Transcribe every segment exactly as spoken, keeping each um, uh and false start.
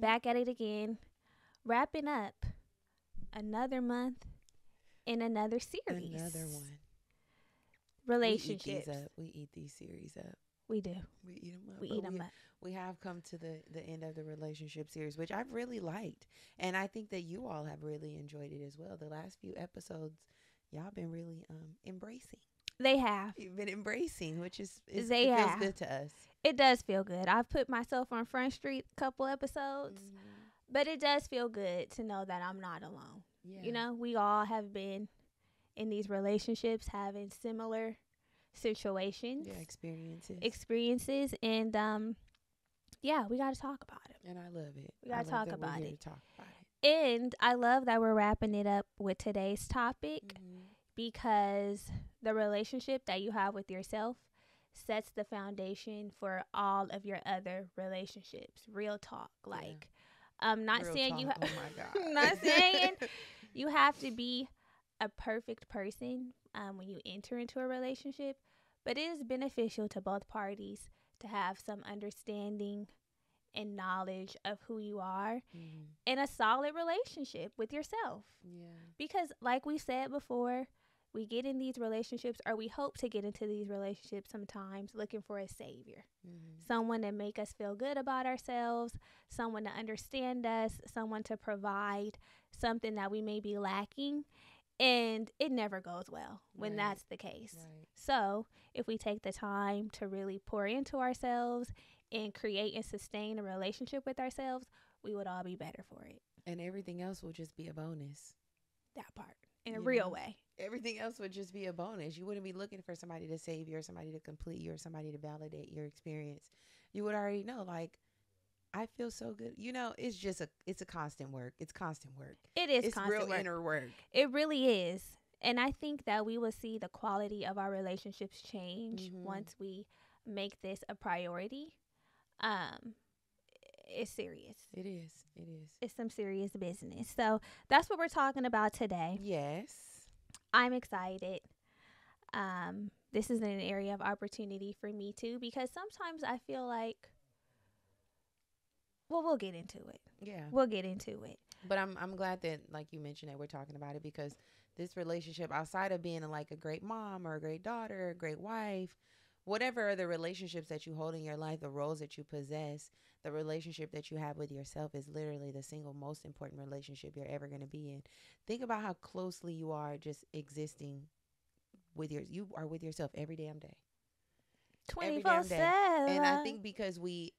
back at it again, wrapping up another month in another series. Another one. Relationships. We eat these up. We eat these series up. We do. We eat them up. We eat them we, up. We have come to the, the end of the relationship series, which I've really liked. And I think that you all have really enjoyed it as well. The last few episodes, y'all been really um, embracing. They have. You've been embracing, which is, is they it have. feels good to us. It does feel good. I've put myself on Front Street a couple episodes, mm. but it does feel good to know that I'm not alone. Yeah. You know, we all have been in these relationships having similar situations, yeah, experiences, experiences, and um, yeah, we got to talk about it. And I love it. We got to talk about it. Talk about it. And I love that we're wrapping it up with today's topic mm-hmm. because the relationship that you have with yourself sets the foundation for all of your other relationships. Real talk, like, yeah. um, not Real saying talk. you, ha- oh my God. not saying you have to be a perfect person um, when you enter into a relationship, but it is beneficial to both parties to have some understanding and knowledge of who you are mm-hmm. in a solid relationship with yourself. Yeah, because like we said before, we get in these relationships, or we hope to get into these relationships sometimes looking for a savior, mm-hmm. someone to make us feel good about ourselves, someone to understand us, someone to provide something that we may be lacking. And it never goes well when right. that's the case. Right. So if we take the time to really pour into ourselves and create and sustain a relationship with ourselves, we would all be better for it. And everything else will just be a bonus. That part. In you a real know, way. Everything else would just be a bonus. You wouldn't be looking for somebody to save you or somebody to complete you or somebody to validate your experience. You would already know, like, I feel so good. You know, it's just a, it's a constant work. It's constant work. It is it's constant real work. inner work. It really is. And I think that we will see the quality of our relationships change mm-hmm. once we make this a priority. Um, it's serious. It is. It is. It's some serious business. So that's what we're talking about today. Yes. I'm excited. Um, this is an area of opportunity for me too, because sometimes I feel like, Well, we'll get into it. Yeah. We'll get into it. But I'm I'm glad that, like you mentioned, that we're talking about it, because this relationship, outside of being like a great mom or a great daughter, a great wife, whatever the relationships that you hold in your life, the roles that you possess, the relationship that you have with yourself is literally the single most important relationship you're ever going to be in. Think about how closely you are just existing with your, you are with yourself every damn day. twenty-four seven. And I think because we...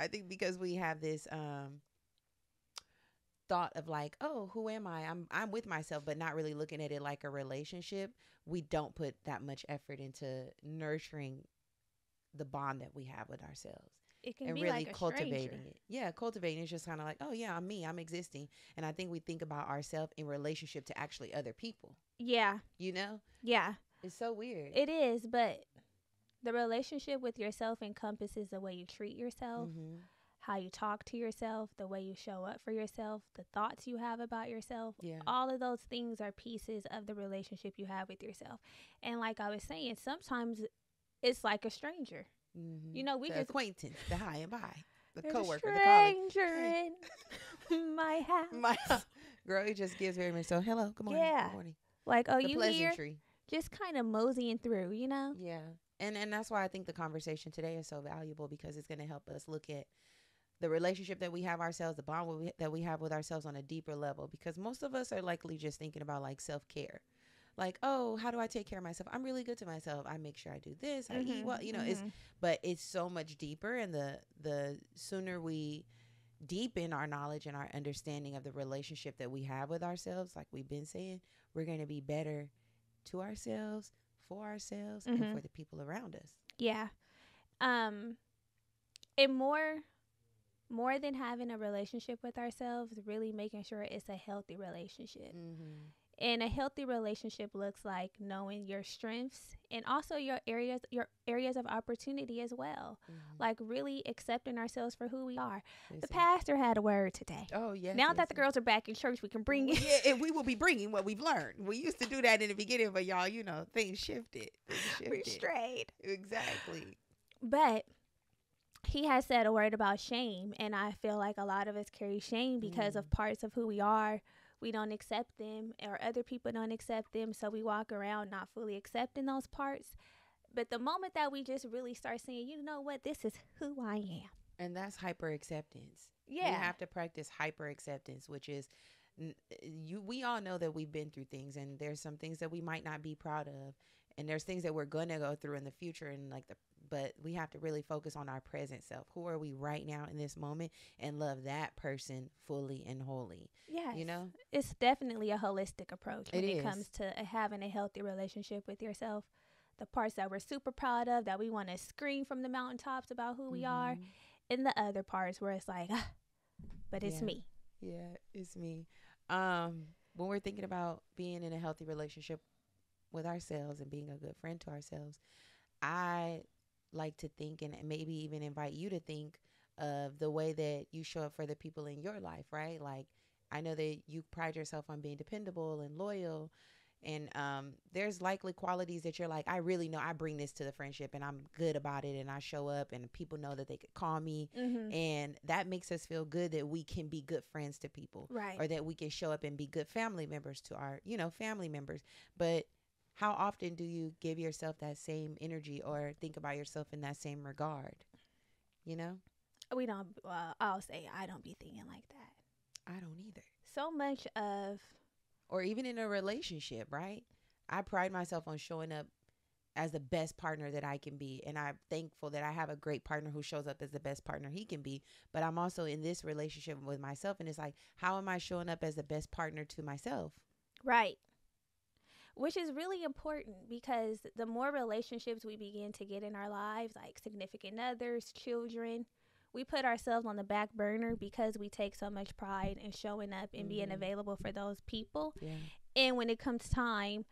I think because we have this um, thought of like, oh, who am I? I'm I'm with myself, but not really looking at it like a relationship. We don't put that much effort into nurturing the bond that we have with ourselves. It can and be really like a cultivating stranger. it. Yeah, cultivating is just kind of like, oh yeah, I'm me, I'm existing. And I think we think about ourselves in relationship to actually other people. Yeah. You know? Yeah. It's so weird. It is, but the relationship with yourself encompasses the way you treat yourself, mm-hmm. how you talk to yourself, the way you show up for yourself, the thoughts you have about yourself. Yeah. All of those things are pieces of the relationship you have with yourself. And like I was saying, sometimes it's like a stranger. Mm-hmm. You know, we the just acquaintance, the high and by, the coworker, the colleague. Stranger in my house. My house. Girl, it just gives very much. So hello, good morning. Yeah. Good morning. Like, oh, the you pleasantry. Here? Just kind of moseying through, you know? Yeah. And and that's why I think the conversation today is so valuable, because it's going to help us look at the relationship that we have ourselves, the bond we, that we have with ourselves on a deeper level, because most of us are likely just thinking about like self-care. Like, oh, how do I take care of myself? I'm really good to myself. I make sure I do this. I mm-hmm. eat well, you know, mm-hmm. it's, but it's so much deeper. And the, the sooner we deepen our knowledge and our understanding of the relationship that we have with ourselves, like we've been saying, we're going to be better to ourselves, for ourselves, mm-hmm. and for the people around us. Yeah. Um, and more, more than having a relationship with ourselves, really making sure it's a healthy relationship. Mm-hmm. And a healthy relationship looks like knowing your strengths and also your areas, your areas of opportunity as well. Mm-hmm. Like really accepting ourselves for who we are. Listen. The pastor had a word today. Oh yeah. Now listen. that the girls are back in church, we can bring it. Yeah, and we will be bringing what we've learned. We used to do that in the beginning, but y'all, you know, things shifted. Things shifted. We strayed. Exactly. But he has said a word about shame, and I feel like a lot of us carry shame because mm. of parts of who we are. We don't accept them, or other people don't accept them, so we walk around not fully accepting those parts. But the moment that we just really start saying, you know what, this is who I am. And that's hyper acceptance. Yeah. You have to practice hyper acceptance, which is you. We all know that we've been through things, and there's some things that we might not be proud of. And there's things that we're going to go through in the future. And like the, but we have to really focus on our present self. Who are we right now in this moment, and love that person fully and wholly. Yeah. You know, it's definitely a holistic approach when it, it comes to having a healthy relationship with yourself. The parts that we're super proud of, that we want to scream from the mountaintops about who we mm-hmm. are, and the other parts where it's like, ah, but it's yeah. me. Yeah, it's me. Um, when we're thinking about being in a healthy relationship with ourselves and being a good friend to ourselves, I like to think, and maybe even invite you to think of the way that you show up for the people in your life, right? Like, I know that you pride yourself on being dependable and loyal, and um, there's likely qualities that you're like, I really know I bring this to the friendship, and I'm good about it, and I show up, and people know that they could call me. Mm-hmm. And that makes us feel good that we can be good friends to people, right? Or that we can show up and be good family members to our, you know, family members. But how often do you give yourself that same energy, or think about yourself in that same regard? You know, we don't, uh, I'll say I don't be thinking like that. I don't either. So much of, or even in a relationship, right? I pride myself on showing up as the best partner that I can be. And I'm thankful that I have a great partner who shows up as the best partner he can be. But I'm also in this relationship with myself. And it's like, how am I showing up as the best partner to myself? Right. Which is really important, because the more relationships we begin to get in our lives, like significant others, children, we put ourselves on the back burner because we take so much pride in showing up and mm-hmm. being available for those people. Yeah. And when it comes time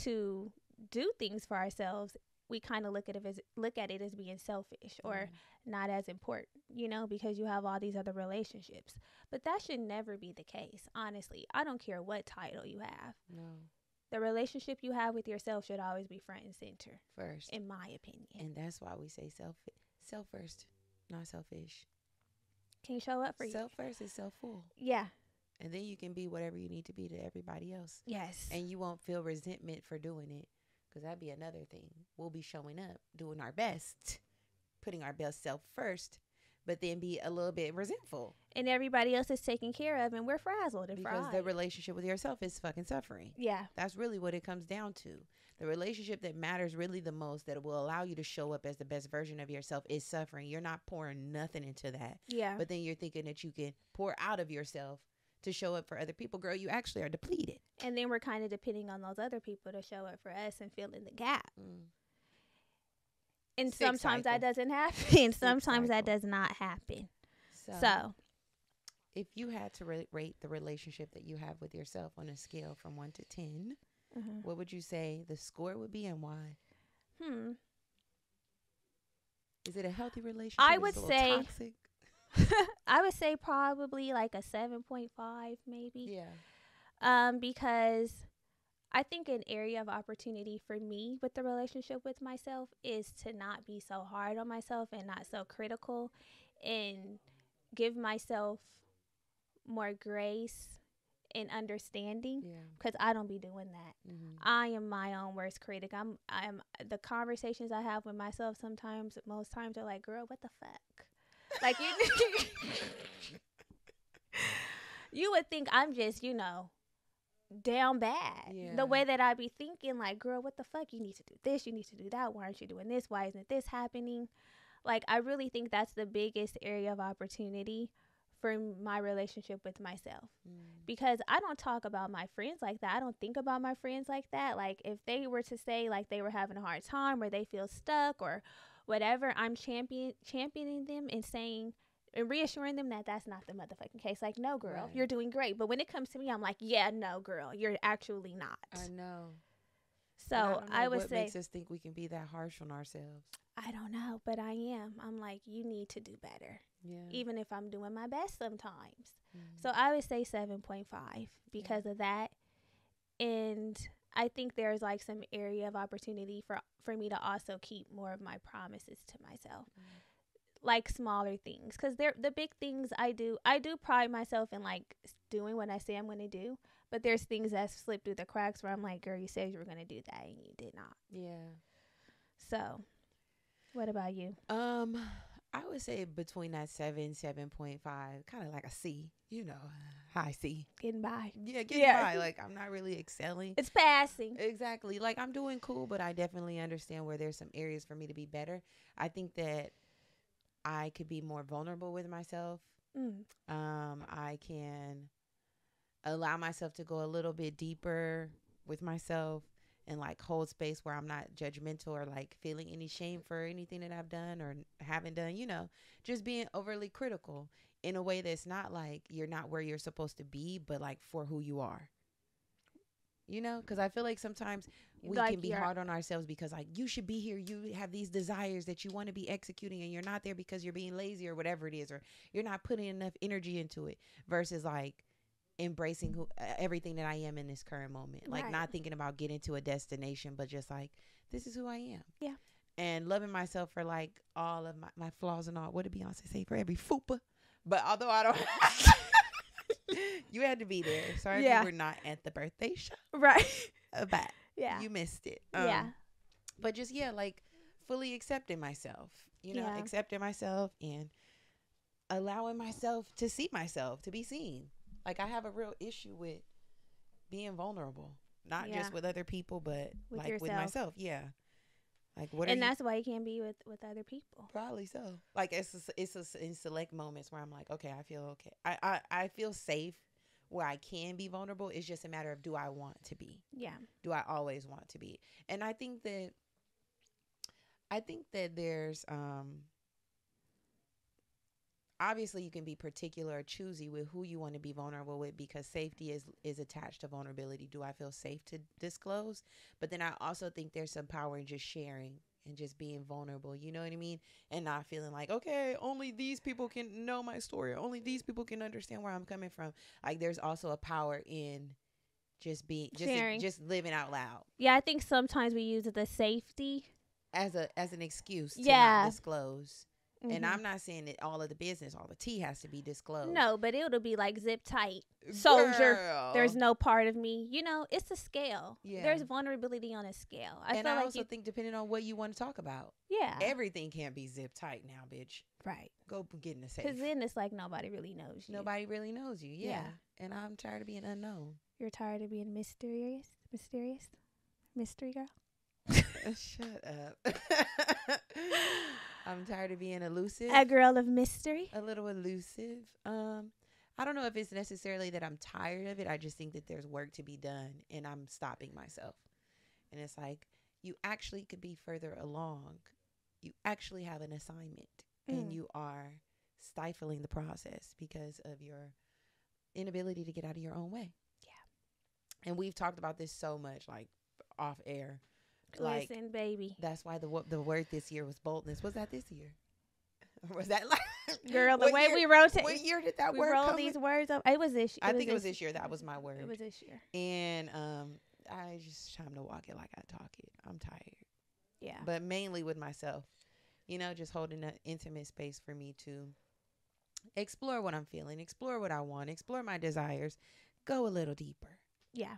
to do things for ourselves, we kind of look at it as look at it as being selfish or mm. not as important, you know, because you have all these other relationships. But that should never be the case. Honestly, I don't care what title you have. No. The relationship you have with yourself should always be front and center first, in my opinion. And that's why we say self self first. Not selfish. Can you show up for you? Self first is self full. Yeah. And then you can be whatever you need to be to everybody else. Yes. And you won't feel resentment for doing it, because that'd be another thing. We'll be showing up, doing our best, putting our best self first, but then be a little bit resentful. And everybody else is taken care of, and we're frazzled and because fried. The relationship with yourself is fucking suffering. Yeah. That's really what it comes down to. The relationship that matters really the most, that will allow you to show up as the best version of yourself, is suffering. You're not pouring nothing into that. Yeah. But then you're thinking that you can pour out of yourself to show up for other people. Girl, you actually are depleted. And then we're kind of depending on those other people to show up for us and fill in the gap. Mm. And Sick sometimes cycle. that doesn't happen. Sometimes that does not happen. So, so. if you had to re- rate the relationship that you have with yourself on a scale from one to ten, mm-hmm. what would you say the score would be, and why? Hmm. Is it a healthy relationship? I would say toxic? I would say probably like a seven point five, maybe. Yeah. Um, because I think an area of opportunity for me with the relationship with myself is to not be so hard on myself and not so critical, and give myself more grace and understanding, because yeah. I don't be doing that. Mm-hmm. I am my own worst critic. I'm I'm the conversations I have with myself sometimes, most times, are like, girl, what the fuck? Like, you you would think I'm just, you know, down bad. Yeah. The way that I be thinking, like, girl, what the fuck? You need to do this, you need to do that. Why aren't you doing this? Why isn't this happening? Like, I really think that's the biggest area of opportunity for my relationship with myself, mm. because I don't talk about my friends like that. I don't think about my friends like that. Like, if they were to say like they were having a hard time, or they feel stuck or whatever, I'm champion championing them and saying and reassuring them that that's not the motherfucking case. Like, no, girl, right. you're doing great. But when it comes to me, I'm like, yeah, no, girl, you're actually not. I know. So I, know I would what say, what makes us think we can be that harsh on ourselves? I don't know, but I am. I'm like, you need to do better. Yeah. Even if I'm doing my best sometimes. Mm-hmm. So I would say seven point five because yeah. of that. And I think there's like some area of opportunity for, for me to also keep more of my promises to myself. Mm-hmm. like smaller things, because they're the big things. I do I do pride myself in like doing what I say I'm going to do, but there's things that slip through the cracks where I'm like, girl, you said you were going to do that and you did not. Yeah. So what about you? Um, I would say between that seven, seven point five, kind of like a C, you know, high C. Getting by. Yeah, getting yeah. by. Like, I'm not really excelling. It's passing. Exactly. Like, I'm doing cool, but I definitely understand where there's some areas for me to be better. I think that I could be more vulnerable with myself. Mm. Um, I can allow myself to go a little bit deeper with myself and like hold space where I'm not judgmental or like feeling any shame for anything that I've done or haven't done, you know, just being overly critical in a way that's not like you're not where you're supposed to be, but like for who you are, you know, because I feel like sometimes we like can be hard on ourselves because like you should be here. You have these desires that you want to be executing and you're not there because you're being lazy or whatever it is, or you're not putting enough energy into it versus like embracing who, uh, everything that I am in this current moment, like right. not thinking about getting to a destination, but just like, this is who I am. Yeah. And loving myself for like all of my, my flaws and all. What did Beyonce say? For every fupa. But although I don't, you had to be there. Sorry yeah. if you were not at the birthday show. Right. But yeah, you missed it. Um, yeah. But just, yeah, like fully accepting myself, you know, yeah. accepting myself and allowing myself to see myself, to be seen. Like, I have a real issue with being vulnerable, not yeah. just with other people, but with like yourself. With myself. Yeah. Like, what? And that's you? Why you can't be with, with other people. Probably so. Like, it's a, it's a, in select moments where I'm like, okay, I feel okay. I, I, I feel safe where I can be vulnerable. It's just a matter of, do I want to be? Yeah. Do I always want to be? And I think that, I think that there's, um, obviously you can be particular or choosy with who you want to be vulnerable with, because safety is is attached to vulnerability. Do I feel safe to disclose? But then I also think there's some power in just sharing and just being vulnerable, you know what I mean? And not feeling like, okay, only these people can know my story, only these people can understand where I'm coming from. Like, there's also a power in just being just sharing. Just living out loud. Yeah, I think sometimes we use the safety as a as an excuse to yeah. not disclose. Mm-hmm. And I'm not saying that all of the business, all the tea has to be disclosed. No, but it'll be like zip tight, soldier. Girl. There's no part of me. You know, it's a scale. Yeah. There's vulnerability on a scale. I and feel I like also you... think depending on what you want to talk about. Yeah. Everything can't be zip tight now, bitch. Right. Go get in a safe. Because then it's like nobody really knows you. Nobody really knows you. Yeah. yeah. And I'm tired of being unknown. You're tired of being mysterious? Mysterious? Mystery girl? Shut up. I'm tired of being elusive. A girl of mystery. A little elusive. Um, I don't know if it's necessarily that I'm tired of it. I just think that there's work to be done and I'm stopping myself. And it's like, you actually could be further along. You actually have an assignment mm. and you are stifling the process because of your inability to get out of your own way. Yeah. And we've talked about this so much, like off air. Like, listen, baby. That's why the the word this year was boldness. Was that this year? Was that like girl? The way year, we wrote it. What year did that we word? We rolled these words up. It was this. It I was think this, it was this year. That was my word. It was this year. And um, I just time to walk it like I talk it. I'm tired. Yeah. But mainly with myself, you know, just holding an intimate space for me to explore what I'm feeling, explore what I want, explore my desires, go a little deeper. Yeah.